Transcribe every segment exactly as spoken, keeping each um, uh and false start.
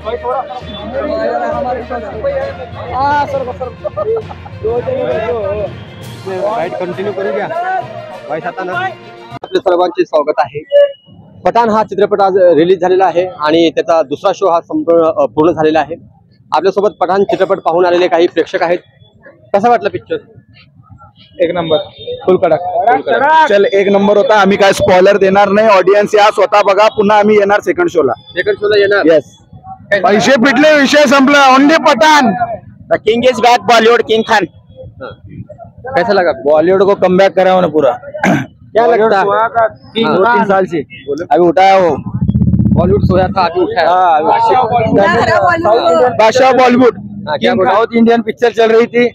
हाँ sir sir right continue करू क्या भाई साताना आपले सर्वांचे स्वागत आहे। पठाण हा चित्रपट आज रिलीज झालेला आहे आणि त्याचा दुसरा शो हा संपूर्ण पूर्ण झालेला आहे। आपल्यासोबत पठाण चित्रपट पाहून आलेले काही प्रेक्षक आहेत। कसा वाटला पिक्चर? एक नंबर फुल कडक चल एक नंबर होता। आम्ही काय स्पॉइलर देणार नाही, ऑडियन्स या स्वतः बघा। पुन्हा आम्ही येणार सेकंड शोला, सेकंड शोला येणार। यस पैसे पिटले, विषय संपला। Only Pathaan, the king is back, Bollywood king Khan. कैसा लगा? बॉलीवुड को कमबैक कराओ ना पूरा। क्या लगता है दो तीन साल से अभी उठाया हो बॉलीवुड, सोया था अभी उठाया। बादशाह बॉलीवुड, साउथ इंडियन पिक्चर चल रही थी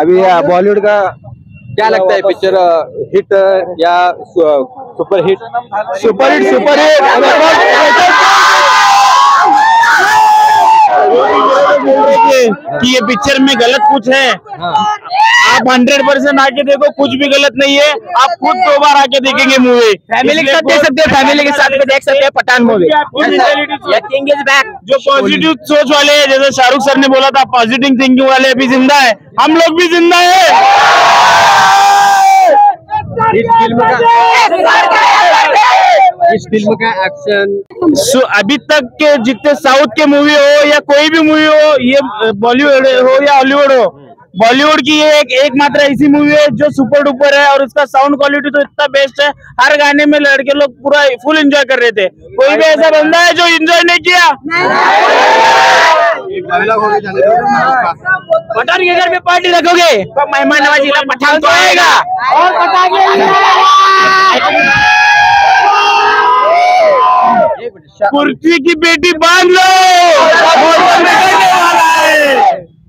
अभी बॉलीवुड का। क्या लगता है पिक्चर हिट या super hit? Super hit super hit. कि ये पिक्चर में गलत कुछ है? आप हंड्रेड परसेंट आके देखो, कुछ भी गलत नहीं है। आप खुद दो बार आके देखेंगे मूवी, फैमिली के साथ देख सकते हैं, फैमिली के साथ में देख सकते हैं पठान मूवी। जो पॉजिटिव सोच वाले हैं, जैसे शाहरुख सर ने बोला था, पॉजिटिव थिंकिंग वाले अभी जिंदा है, हम लोग भी जिंदा है। इस फिल्म का इस फिल्म का एक्शन so, अभी तक के जितने साउथ के मूवी हो या कोई भी मूवी हो, ये बॉलीवुड हो या हॉलीवुड हो, बॉलीवुड की ये एक एक मात्र ऐसी मूवी है जो सुपर डुपर है। और उसका साउंड क्वालिटी तो इतना बेस्ट है, हर गाने में लड़के लोग पूरा फुल एंजॉय कर रहे थे। कोई भी ऐसा बंदा है जो एंजॉय नहीं किया? पठान के घर में पार्टी रखोगे तो मेहमान नवाजी का पठान तो आएगा। कुर्सी की बेटी बांध लो।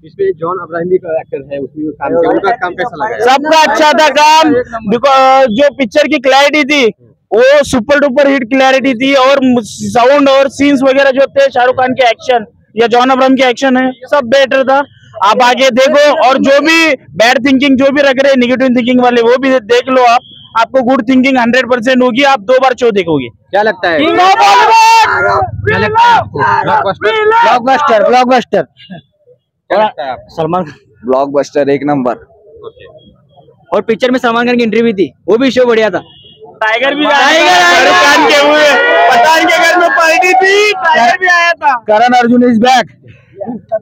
इसमें जॉन अब्राहम भी एक्टर है, उसमें काम उनका काम कैसा लगा? सबका अच्छा था काम। जो पिक्चर की क्लैरिटी थी वो सुपर डुपर हिट क्लैरिटी थी। और साउंड और सीन्स वगैरह जो थे, शाहरुख खान के एक्शन या जॉन अब्राहम के एक्शन है, सब बेटर था। आप आगे देखो, और जो भी बैड थिंकिंग जो भी रख रहे निगेटिव थिंकिंग वाले वो भी देख लो आप। आपको गुड थिंकिंग हंड्रेड परसेंट होगी, आप दो बार शो देखोगे। क्या लगता है ब्लॉकबस्टर? ब्लॉकबस्टर क्या लगता है? सलमान ब्लॉकबस्टर एक नंबर। और पिक्चर में सलमान खान की एंट्री भी थी, वो भी शो बढ़िया था। टाइगर भी शाहरुख खान के हुए, पठान के घर में पार्टी थी, टाइगर भी आया था। Karan Arjun is back,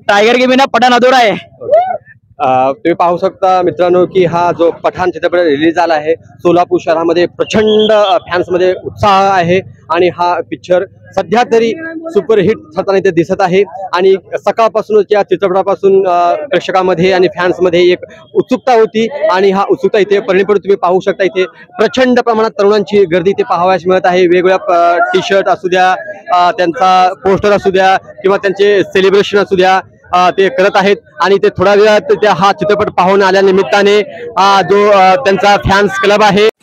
Tiger के बिना पठान अधूरा है। तुम्ही पाहू शकता मित्रांनो की हा जो पठाण चित्रपट रिलीज झाला आहे, सोलापूर शहरामध्ये प्रचंड फॅन्स मध्ये उत्साह आहे आणि हा पिक्चर सध्या तरी सुपरहिट ठरताना इथे दिसत आहे। आणि सकाळपासूनच या चित्रपटापासून प्रेक्षकांमध्ये आणि फॅन्समध्ये एक उत्सुकता होती आणि हा उत्सुकता इथे परिणाम पडून तुम्ही पाहू शकता इथे प्रचंड प्रमाणात तरुणांची गर्दी इथे पाहावयास मिळत आहे। वेगवेगळ्या टी शर्ट असू द्या, त्यांचा पोस्टर असू द्या किंवा त्यांचे सेलिब्रेशन असू द्या, ते करत आहेत। आणि ते थोडा वेळात हा चित्रपट पाहून आल्या निमित्ताने जो त्यांचा फॅन्स क्लब आहे